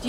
Do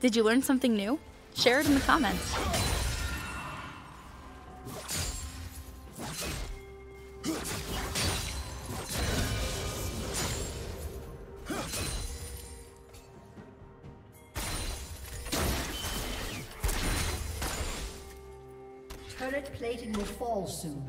Did you learn something new? Share it in the comments. Turret plating will fall soon.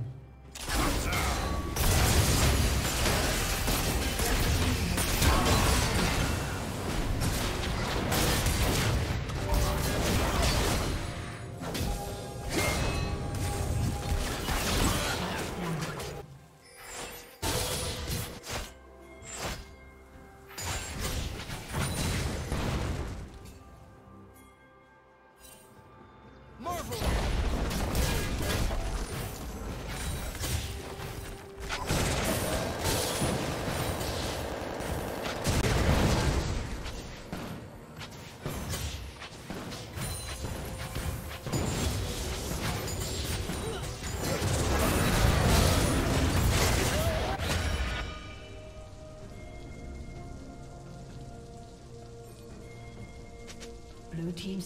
Blue team's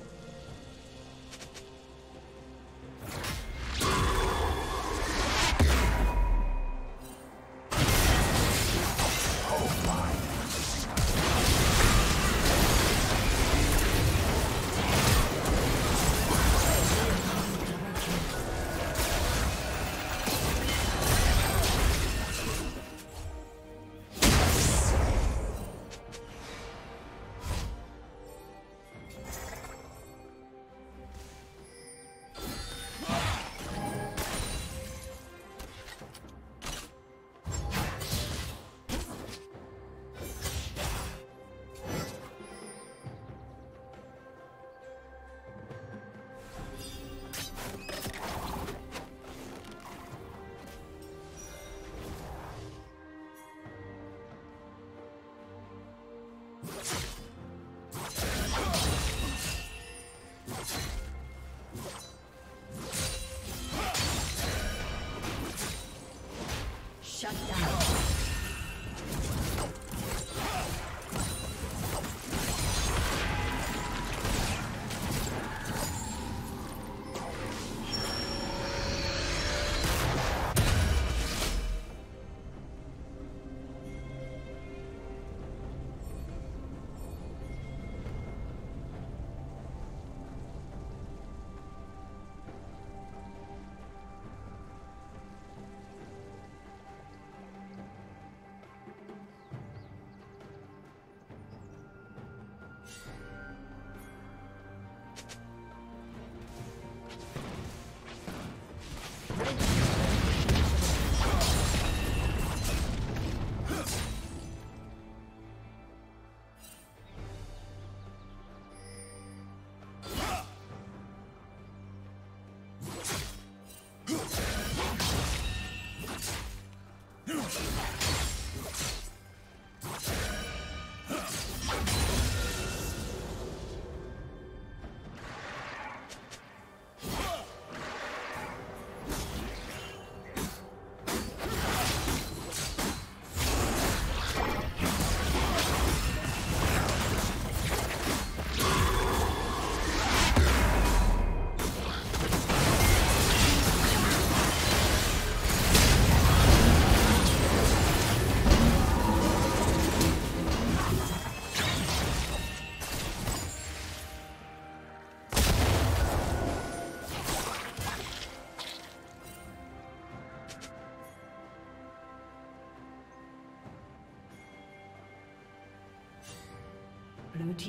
Oh my. Blue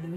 Blue